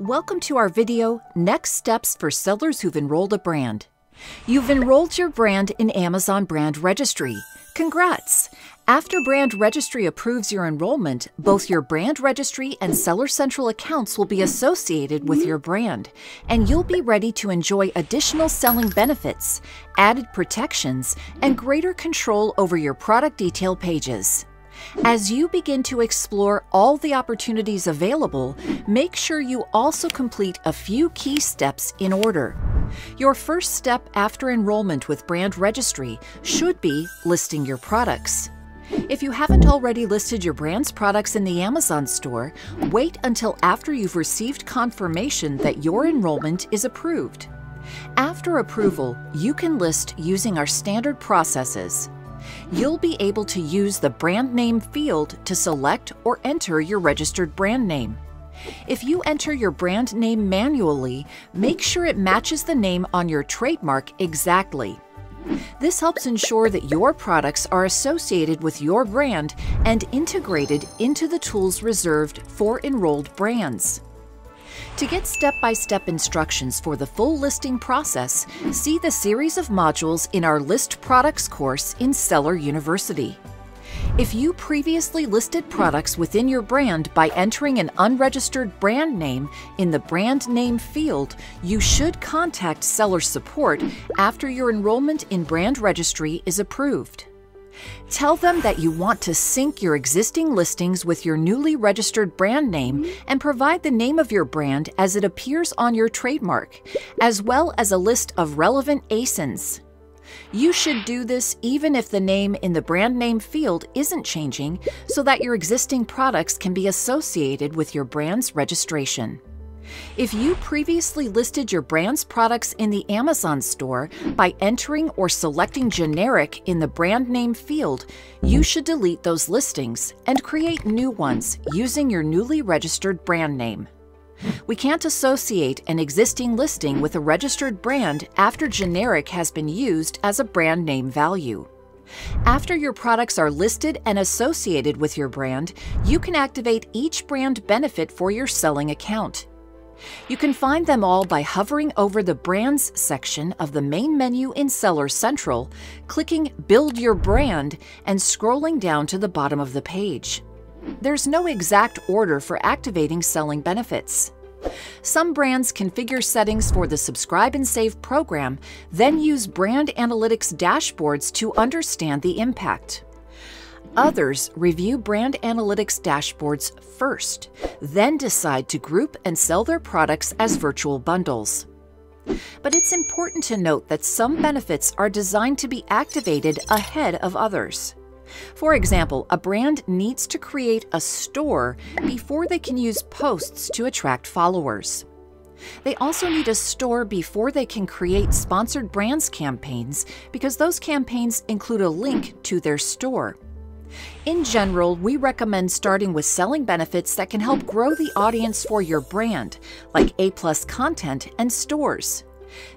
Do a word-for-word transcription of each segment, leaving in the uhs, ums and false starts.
Welcome to our video, Next Steps for Sellers Who've Enrolled a Brand. You've enrolled your brand in Amazon Brand Registry. Congrats! After Brand Registry approves your enrollment, both your Brand Registry and Seller Central accounts will be associated with your brand, and you'll be ready to enjoy additional selling benefits, added protections, and greater control over your product detail pages. As you begin to explore all the opportunities available, make sure you also complete a few key steps in order. Your first step after enrollment with Brand Registry should be listing your products. If you haven't already listed your brand's products in the Amazon store, wait until after you've received confirmation that your enrollment is approved. After approval, you can list using our standard processes. You'll be able to use the brand name field to select or enter your registered brand name. If you enter your brand name manually, make sure it matches the name on your trademark exactly. This helps ensure that your products are associated with your brand and integrated into the tools reserved for enrolled brands. To get step-by-step instructions for the full listing process, see the series of modules in our List Products course in Seller University. If you previously listed products within your brand by entering an unregistered brand name in the brand name field, you should contact seller support after your enrollment in Brand Registry is approved. Tell them that you want to sync your existing listings with your newly registered brand name and provide the name of your brand as it appears on your trademark, as well as a list of relevant A S I Ns. You should do this even if the name in the brand name field isn't changing, so that your existing products can be associated with your brand's registration. If you previously listed your brand's products in the Amazon store by entering or selecting generic in the brand name field, you should delete those listings and create new ones using your newly registered brand name. We can't associate an existing listing with a registered brand after generic has been used as a brand name value. After your products are listed and associated with your brand, you can activate each brand benefit for your selling account. You can find them all by hovering over the Brands section of the main menu in Seller Central, clicking Build Your Brand, and scrolling down to the bottom of the page. There's no exact order for activating selling benefits. Some brands configure settings for the Subscribe and Save program, then use Brand Analytics dashboards to understand the impact. Others review Brand Analytics dashboards first, then decide to group and sell their products as virtual bundles. But it's important to note that some benefits are designed to be activated ahead of others. For example, a brand needs to create a store before they can use posts to attract followers. They also need a store before they can create sponsored brands campaigns, because those campaigns include a link to their store. In general, we recommend starting with selling benefits that can help grow the audience for your brand, like A plus content and stores.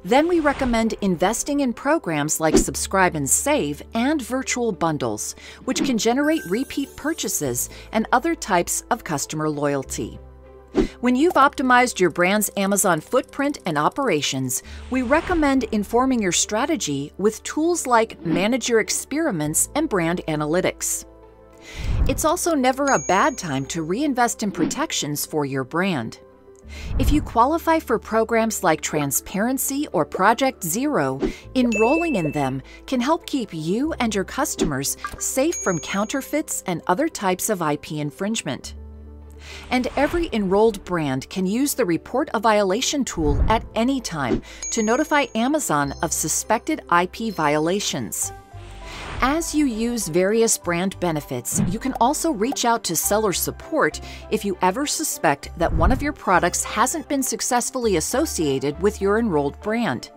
Then we recommend investing in programs like Subscribe and Save and virtual bundles, which can generate repeat purchases and other types of customer loyalty. When you've optimized your brand's Amazon footprint and operations, we recommend informing your strategy with tools like Manage Your Experiments and Brand Analytics. It's also never a bad time to reinvest in protections for your brand. If you qualify for programs like Transparency or Project Zero, enrolling in them can help keep you and your customers safe from counterfeits and other types of I P infringement. And every enrolled brand can use the Report a Violation tool at any time to notify Amazon of suspected I P violations. As you use various brand benefits, you can also reach out to seller support if you ever suspect that one of your products hasn't been successfully associated with your enrolled brand.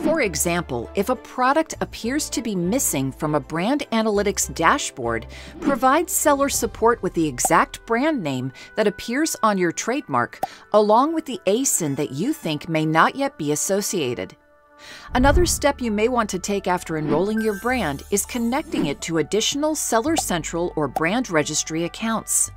For example, if a product appears to be missing from a Brand Analytics dashboard, provide seller support with the exact brand name that appears on your trademark, along with the A S I N that you think may not yet be associated. Another step you may want to take after enrolling your brand is connecting it to additional Seller Central or Brand Registry accounts.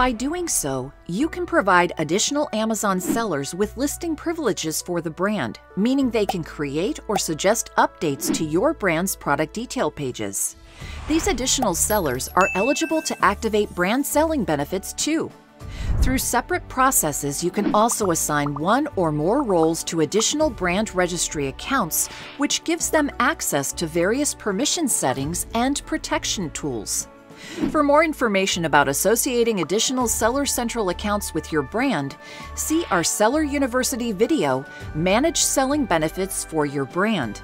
By doing so, you can provide additional Amazon sellers with listing privileges for the brand, meaning they can create or suggest updates to your brand's product detail pages. These additional sellers are eligible to activate brand selling benefits too. Through separate processes, you can also assign one or more roles to additional brand registry accounts, which gives them access to various permission settings and protection tools. For more information about associating additional Seller Central accounts with your brand, see our Seller University video, Manage Selling Benefits for Your Brand.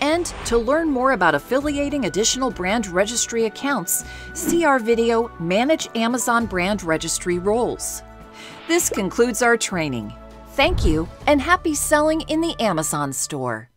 And to learn more about affiliating additional brand registry accounts, see our video, Manage Amazon Brand Registry Roles. This concludes our training. Thank you and happy selling in the Amazon store.